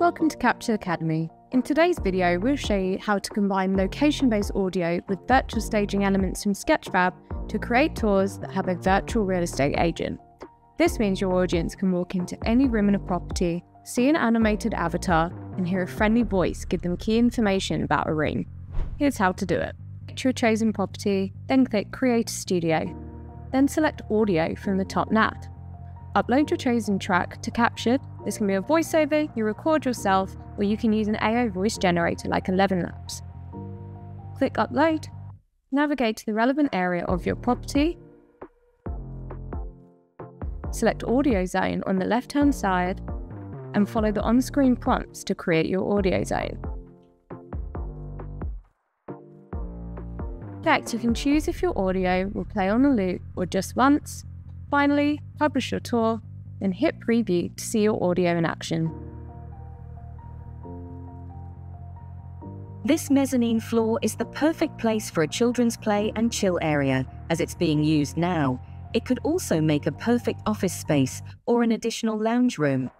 Welcome to Capture Academy. In today's video, we'll show you how to combine location-based audio with virtual staging elements from Sketchfab to create tours that have a virtual real estate agent. This means your audience can walk into any room in a property, see an animated avatar, and hear a friendly voice give them key information about a room. Here's how to do it. Select your chosen property, then click Create a Studio. Then select Audio from the top nav. Upload your chosen track to Captured. This can be a voiceover you record yourself, or you can use an AI voice generator like Eleven Labs. Click Upload, navigate to the relevant area of your property, select Audio Zone on the left-hand side, and follow the on-screen prompts to create your audio zone. Next, you can choose if your audio will play on a loop or just once. Finally, publish your tour, then hit preview to see your audio in action. This mezzanine floor is the perfect place for a children's play and chill area, as it's being used now. It could also make a perfect office space or an additional lounge room.